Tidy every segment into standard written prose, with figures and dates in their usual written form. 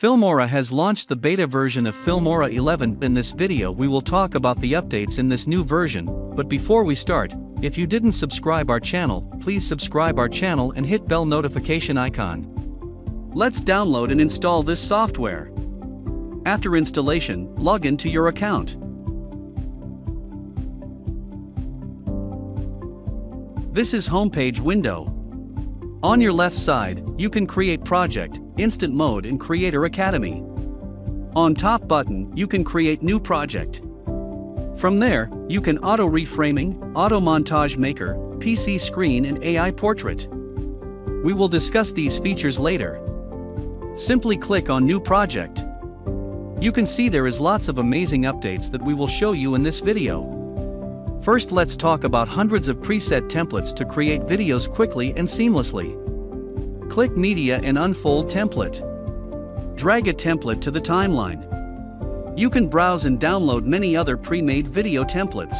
Filmora has launched the beta version of Filmora 11. In this video we will talk about the updates in this new version, but before we start, if you didn't subscribe our channel, please subscribe our channel and hit bell notification icon. Let's download and install this software. After installation, log in to your account. This is homepage window. On your left side, you can create project, instant mode and Creator Academy. On top button, you can create new project. From there, you can auto reframing, auto montage maker, PC screen and AI portrait. We will discuss these features later. Simply click on new project. You can see there is lots of amazing updates that we will show you in this video. First, let's talk about hundreds of preset templates to create videos quickly and seamlessly. Click Media and Unfold Template. Drag a template to the timeline. You can browse and download many other pre-made video templates.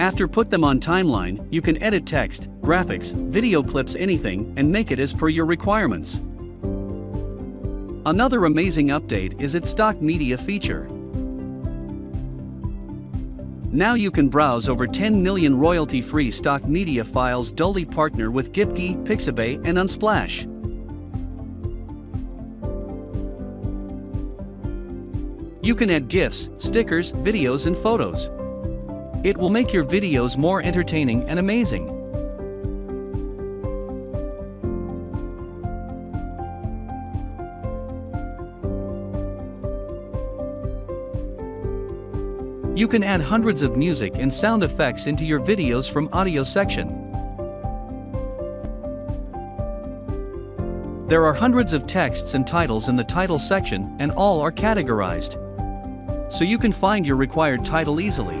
After put them on timeline, you can edit text, graphics, video clips, anything, and make it as per your requirements. Another amazing update is its stock media feature. Now you can browse over 10 million royalty-free stock media files. Duly partner with Giphy, Pixabay and Unsplash. You can add GIFs, stickers, videos and photos. It will make your videos more entertaining and amazing. You can add hundreds of music and sound effects into your videos from audio section. There are hundreds of texts and titles in the title section, and all are categorized, so you can find your required title easily.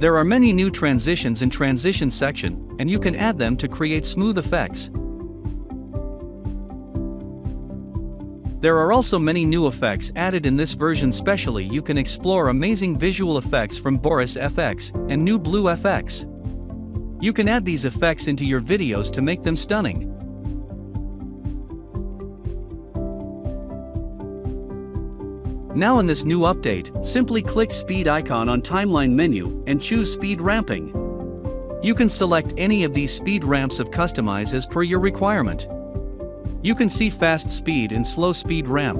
There are many new transitions in transition section, and you can add them to create smooth effects. There are also many new effects added in this version. Specially, you can explore amazing visual effects from Boris FX and New Blue FX. You can add these effects into your videos to make them stunning. Now in this new update, simply click speed icon on timeline menu and choose speed ramping. You can select any of these speed ramps of customize as per your requirement. You can see fast speed and slow speed ramp.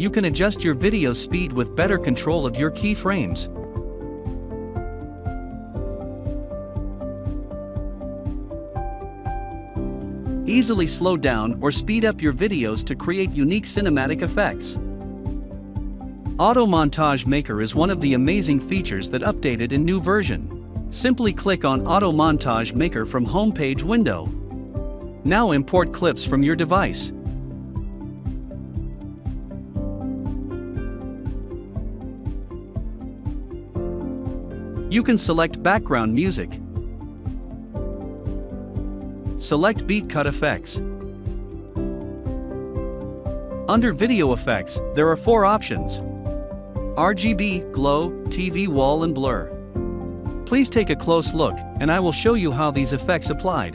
You can adjust your video speed with better control of your keyframes. Easily slow down or speed up your videos to create unique cinematic effects. Auto Montage Maker is one of the amazing features that updated in new version. Simply click on Auto Montage Maker from homepage window. Now import clips from your device. You can select background music. Select beat cut effects. Under video effects, there are 4 options: RGB, glow, TV wall and blur. Please take a close look and I will show you how these effects applied.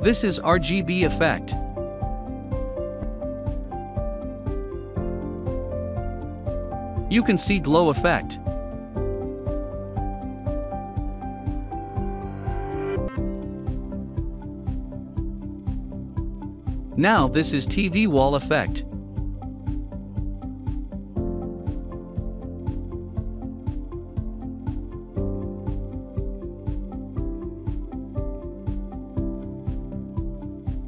This is RGB effect. You can see glow effect. Now this is TV wall effect.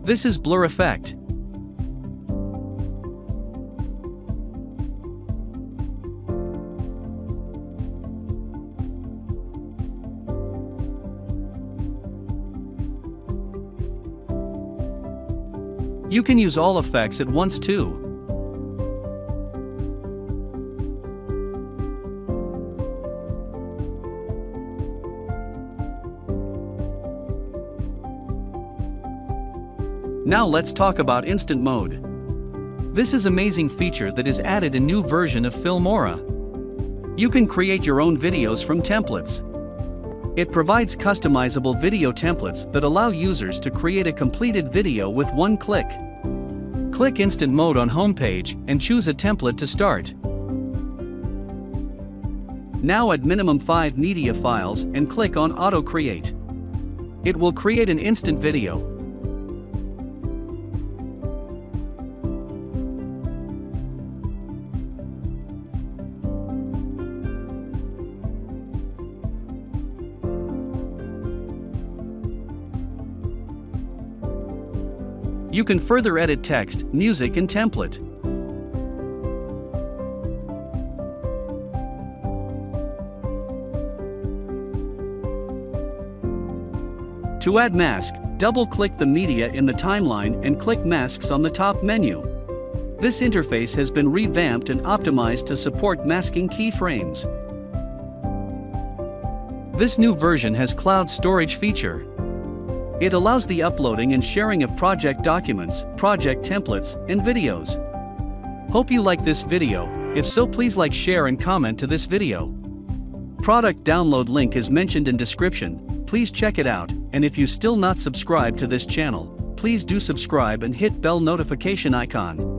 This is blur effect. You can use all effects at once too. Now let's talk about instant mode. This is an amazing feature that is added in new version of Filmora. You can create your own videos from templates. It provides customizable video templates that allow users to create a completed video with one click. Click Instant Mode on Homepage and choose a template to start. Now add minimum 5 media files and click on Auto Create. It will create an instant video. You can further edit text, music and template. To add mask, double-click the media in the timeline and click masks on the top menu. This interface has been revamped and optimized to support masking keyframes. This new version has cloud storage feature. It allows the uploading and sharing of project documents, project templates, and videos. Hope you like this video. If so, please like, share and comment to this video. Product download link is mentioned in description, please check it out, and if you still not subscribed to this channel, please do subscribe and hit bell notification icon.